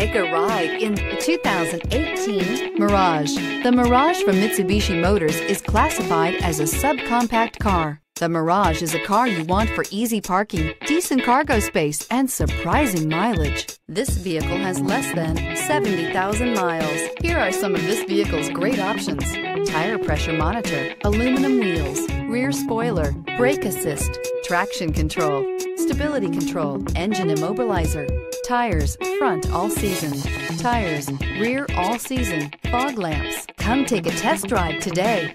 Take a ride in the 2018 Mirage. The Mirage from Mitsubishi Motors is classified as a subcompact car. The Mirage is a car you want for easy parking, decent cargo space, and surprising mileage. This vehicle has less than 70,000 miles. Here are some of this vehicle's great options: tire pressure monitor, aluminum wheels, rear spoiler, brake assist, traction control, stability control, engine immobilizer, tires front all season, tires rear all season, fog lamps. Come take a test drive today.